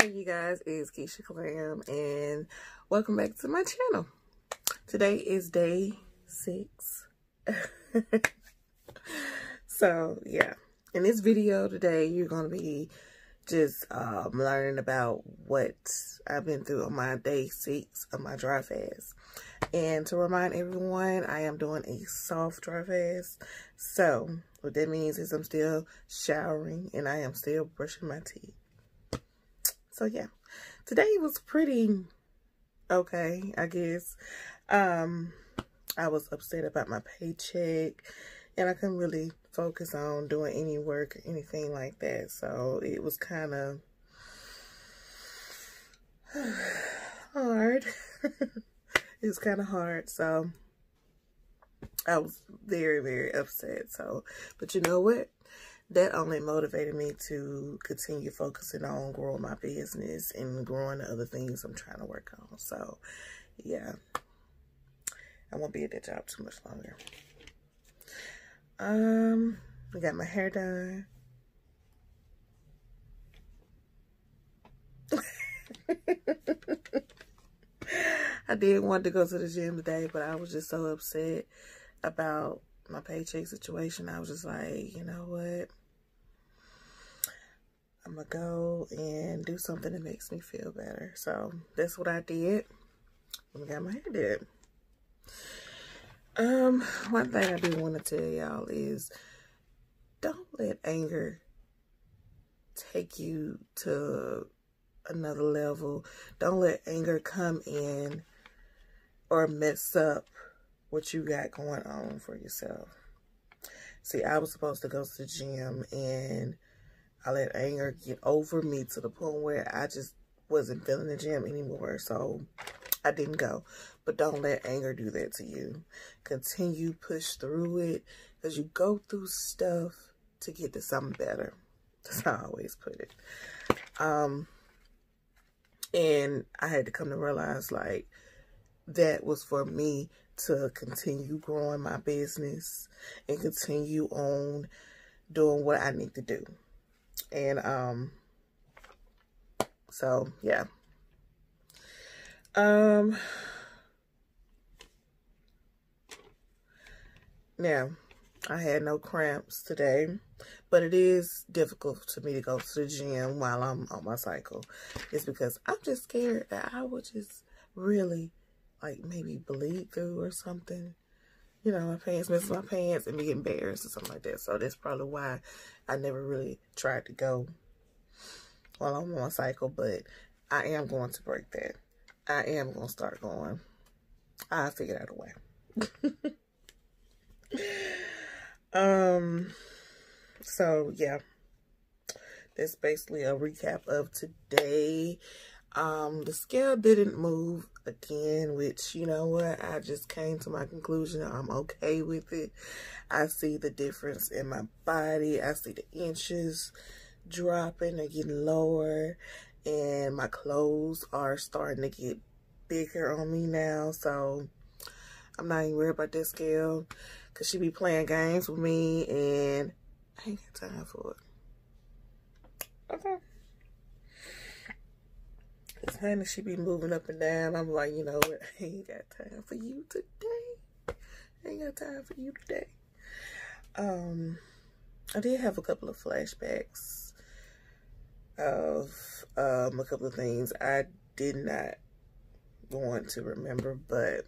Hey you guys, it's Keisha Glamm and welcome back to my channel. Today is day 6. So yeah, in this video today you're gonna be just learning about what I've been through on my day 6 of my dry fast. And to remind everyone, I am doing a soft dry fast. So what that means is I'm still showering and I am still brushing my teeth. So yeah, today was pretty okay, I guess. I was upset about my paycheck and I couldn't really focus on doing any work or anything like that. So it was kind of hard. It was kind of hard. So I was very, very upset. So, but you know what? That only motivated me to continue focusing on growing my business and growing the other things I'm trying to work on. So, yeah. I won't be at that job too much longer. I got my hair done. I did want to go to the gym today, but I was just so upset about my paycheck situation. I was just like, you know what? I'm gonna go and do something that makes me feel better. So that's what I did when I got my hair did. One thing I do want to tell y'all is don't let anger take you to another level. Don't let anger come in or mess up what you got going on for yourself. See, I was supposed to go to the gym and I let anger get over me to the point where I just wasn't feeling the gym anymore. So I didn't go. But don't let anger do that to you. Continue, push through it, because you go through stuff to get to something better. That's how I always put it. And I had to come to realize, like, that was for me to continue growing my business and continue on doing what I need to do. And so yeah, now I had no cramps today, but it is difficult to me to go to the gym while I'm on my cycle. It's because I'm just scared that I will just really, like, maybe bleed through or something. You know, my pants, miss my pants and be embarrassed or something like that. So that's probably why I never really tried to go while I'm on my cycle. But I am going to break that. I am going to start going. I'll figure out a way. So yeah, that's basically a recap of today. The scale didn't move again, which, you know what, I just came to my conclusion. I'm okay with it. I see the difference in my body. I see the inches dropping or getting lower, and my clothes are starting to get bigger on me now. So I'm not even worried about that scale, because she be playing games with me and I ain't got time for it. Okay. It's funny, she be moving up and down. I'm like, you know what? I ain't got time for you today. I ain't got time for you today. I did have a couple of flashbacks of a couple of things I did not want to remember, but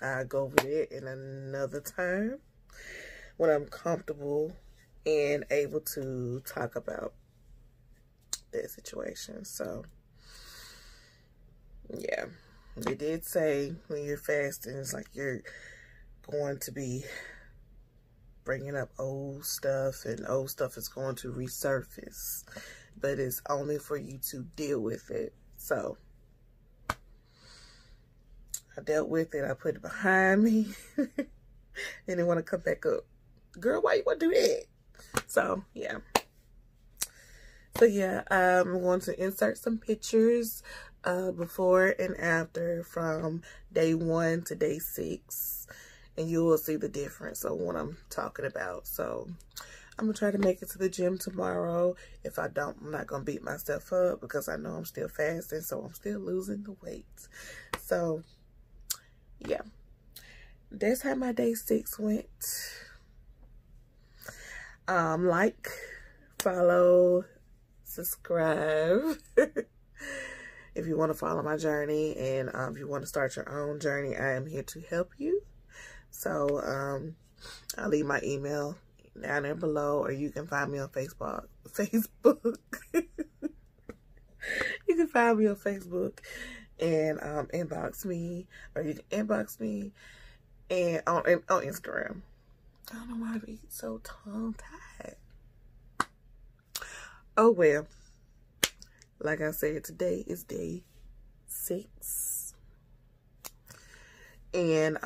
I'll go over it in another time when I'm comfortable and able to talk about that situation. So yeah, they did say when you're fasting, it's like you're going to be bringing up old stuff, and old stuff is going to resurface, but it's only for you to deal with it. So I dealt with it. I put it behind me. And it want to come back up. Girl, why you want to do that? So yeah. So yeah, I'm going to insert some pictures before and after from day 1 to day 6, and you will see the difference of what I'm talking about. So I'm going to try to make it to the gym tomorrow. If I don't, I'm not going to beat myself up because I know I'm still fasting, so I'm still losing the weight. So, yeah. That's how my day 6 went. Like, follow, subscribe. If you want to follow my journey and if you want to start your own journey, I am here to help you. So, I'll leave my email down there below, or you can find me on Facebook. You can find me on Facebook and inbox me, or you can inbox me and on Instagram. I don't know why I be so tongue-tied. Oh, well. Like I said, today is day 6. And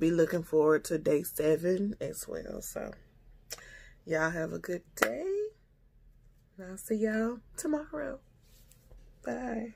be looking forward to day 7 as well. So, y'all have a good day. And I'll see y'all tomorrow. Bye.